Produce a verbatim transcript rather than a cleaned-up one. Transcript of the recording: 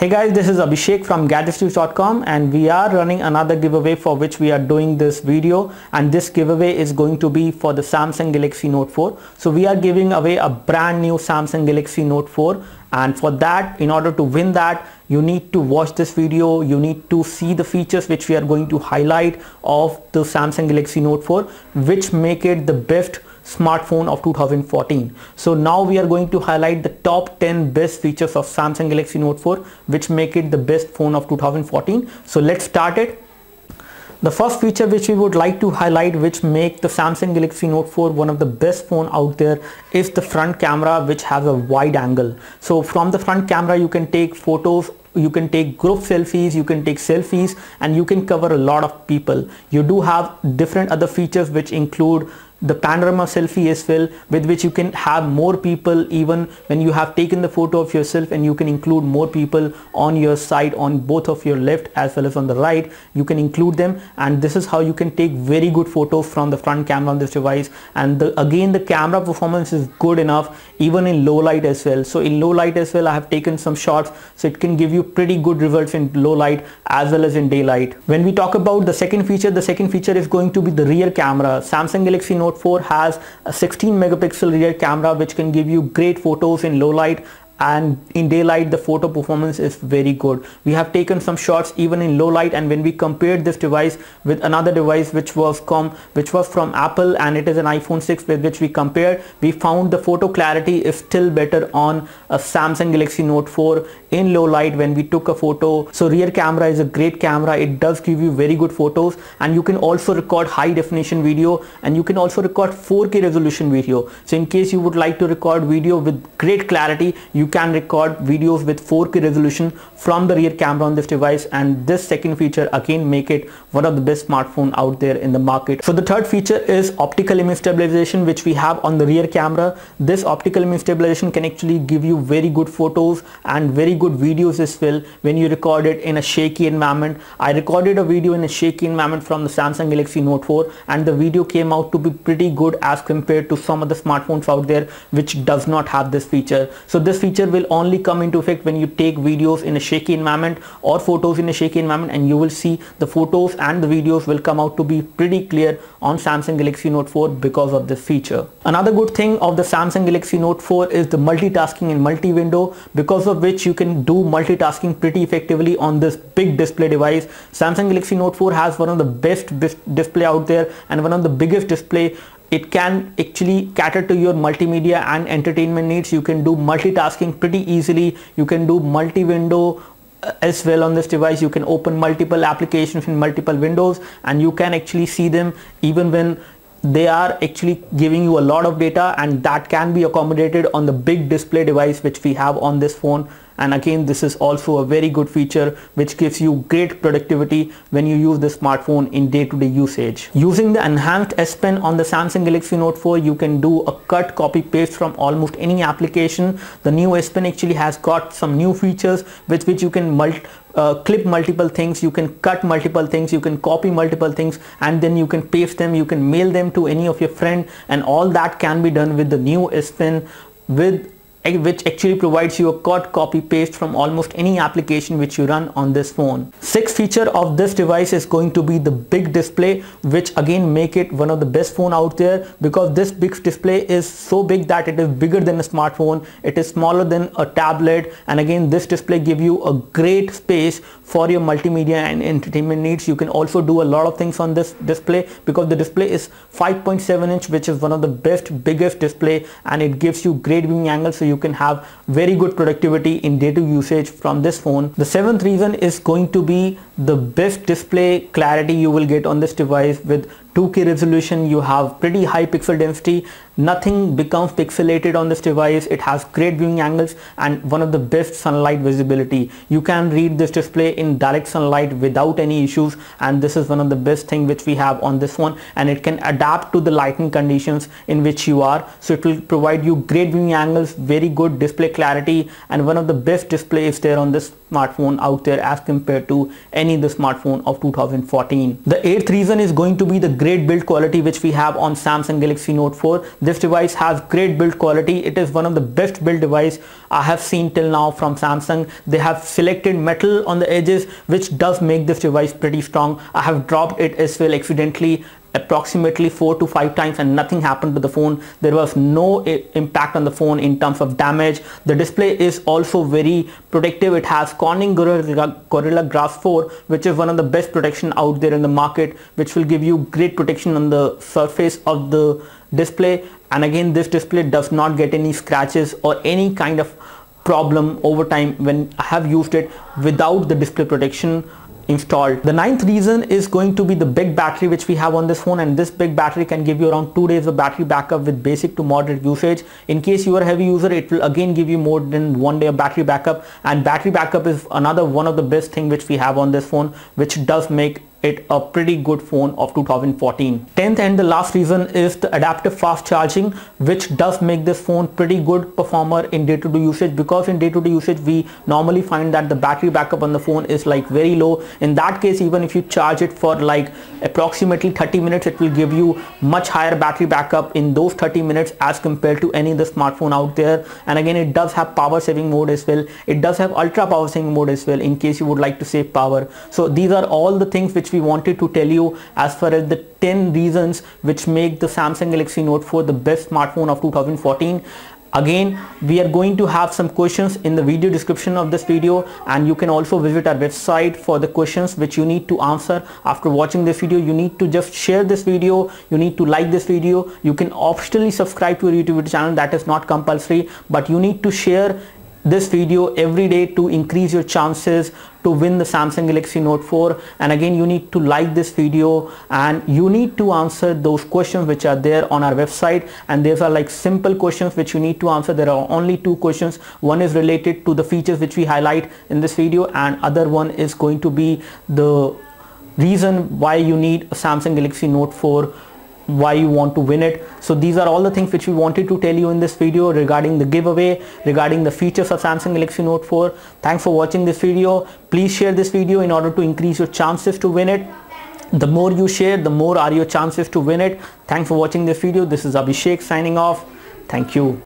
Hey guys, this is Abhishek from Gadgets Touse dot com and we are running another giveaway for which we are doing this video, and this giveaway is going to be for the Samsung Galaxy Note four. So we are giving away a brand new Samsung Galaxy Note four, and for that, in order to win that, you need to watch this video, you need to see the features which we are going to highlight of the Samsung Galaxy Note four, which make it the best smartphone of two thousand fourteen. So now we are going to highlight the top ten best features of Samsung Galaxy Note four which make it the best phone of two thousand fourteen. So let's start it. The first feature which we would like to highlight which make the Samsung Galaxy Note four one of the best phone out there is the front camera, which has a wide angle. So from the front camera you can take photos, you can take group selfies, you can take selfies, and you can cover a lot of people. You do have different other features which include the panorama selfie as well, with which you can have more people even when you have taken the photo of yourself, and you can include more people on your side, on both of your left as well as on the right. You can include them, and this is how you can take very good photos from the front camera on this device. And the, again the camera performance is good enough even in low light as well. So in low light as well I have taken some shots, so it can give you pretty good results in low light as well as in daylight. When we talk about the second feature, the second feature is going to be the rear camera. Samsung Galaxy Note Note four has a sixteen megapixel rear camera which can give you great photos in low light, and in daylight the photo performance is very good. We have taken some shots even in low light, and when we compared this device with another device which was com which was from Apple, and it is an iPhone six with which we compared, we found the photo clarity is still better on a Samsung Galaxy Note four in low light when we took a photo. So rear camera is a great camera, it does give you very good photos, and you can also record high definition video, and you can also record four K resolution video. So in case you would like to record video with great clarity, you You can record videos with four K resolution from the rear camera on this device, and this second feature again make it one of the best smartphone out there in the market. So the third feature is optical image stabilization which we have on the rear camera. This optical image stabilization can actually give you very good photos and very good videos as well when you record it in a shaky environment. I recorded a video in a shaky environment from the Samsung Galaxy Note four, and the video came out to be pretty good as compared to some of the smartphones out there which does not have this feature. So this feature will only come into effect when you take videos in a shaky environment or photos in a shaky environment, and you will see the photos and the videos will come out to be pretty clear on Samsung Galaxy Note four because of this feature. Another good thing of the Samsung Galaxy Note four is the multitasking and multi-window, because of which you can do multitasking pretty effectively on this big display device. Samsung Galaxy Note four has one of the best display out there and one of the biggest display. It can actually cater to your multimedia and entertainment needs. You can do multitasking pretty easily. You can do multi-window as well on this device. You can open multiple applications in multiple windows, and you can actually see them even when they are actually giving you a lot of data, and that can be accommodated on the big display device which we have on this phone. And again, this is also a very good feature which gives you great productivity when you use the smartphone in day-to-day usage. Using the enhanced S Pen on the Samsung Galaxy Note four, you can do a cut, copy, paste from almost any application. The new S Pen actually has got some new features with which you can multi Uh, clip multiple things, you can cut multiple things, you can copy multiple things, and then you can paste them, you can mail them to any of your friend, and all that can be done with the new S Pen, with which actually provides you a cut, copy, paste from almost any application which you run on this phone. Sixth feature of this device is going to be the big display, which again make it one of the best phone out there, because this big display is so big that it is bigger than a smartphone, it is smaller than a tablet, and again this display give you a great space for your multimedia and entertainment needs. You can also do a lot of things on this display because the display is five point seven inch, which is one of the best biggest display, and it gives you great viewing angle, so you You can have very good productivity in day-to-day usage from this phone. The seventh reason is going to be the best display clarity you will get on this device. With two K resolution, you have pretty high pixel density, nothing becomes pixelated on this device, it has great viewing angles and one of the best sunlight visibility. You can read this display in direct sunlight without any issues, and this is one of the best thing which we have on this one, and it can adapt to the lighting conditions in which you are, so it will provide you great viewing angles, very good display clarity, and one of the best displays there on this smartphone out there as compared to any of the smartphone of two thousand fourteen. The eighth reason is going to be the great build quality which we have on Samsung Galaxy Note four. This device has great build quality. It is one of the best build device I have seen till now from Samsung. They have selected metal on the edges which does make this device pretty strong. I have dropped it as well accidentally approximately four to five times and nothing happened to the phone. There was no impact on the phone in terms of damage. The display is also very protective. It has Corning Gorilla Glass four, which is one of the best protection out there in the market, which will give you great protection on the surface of the display. And again, this display does not get any scratches or any kind of problem over time when I have used it without the display protection installed. The ninth reason is going to be the big battery which we have on this phone, and this big battery can give you around two days of battery backup with basic to moderate usage. In case you are a heavy user, it will again give you more than one day of battery backup, and battery backup is another one of the best thing which we have on this phone, which does make it a pretty good phone of two thousand fourteen. Tenth and the last reason is the adaptive fast charging, which does make this phone pretty good performer in day-to-day usage, because in day-to-day usage we normally find that the battery backup on the phone is like very low. In that case, even if you charge it for like approximately thirty minutes, it will give you much higher battery backup in those thirty minutes as compared to any other smartphone out there. And again, it does have power saving mode as well. It does have ultra power saving mode as well in case you would like to save power. So these are all the things which we wanted to tell you as far as the ten reasons which make the Samsung Galaxy Note four the best smartphone of two thousand fourteen. Again, we are going to have some questions in the video description of this video, and you can also visit our website for the questions which you need to answer after watching this video. You need to just share this video, you need to like this video, you can optionally subscribe to our YouTube channel, that is not compulsory, but you need to share this video every day to increase your chances to win the Samsung Galaxy Note four. And again, you need to like this video and you need to answer those questions which are there on our website, and these are like simple questions which you need to answer. There are only two questions. One is related to the features which we highlight in this video, and other one is going to be the reason why you need a Samsung Galaxy Note four, why you want to win it. So these are all the things which we wanted to tell you in this video regarding the giveaway, regarding the features of Samsung Galaxy Note four. Thanks for watching this video. Please share this video in order to increase your chances to win it. The more you share, the more are your chances to win it. Thanks for watching this video. This is Abhishek signing off. Thank you.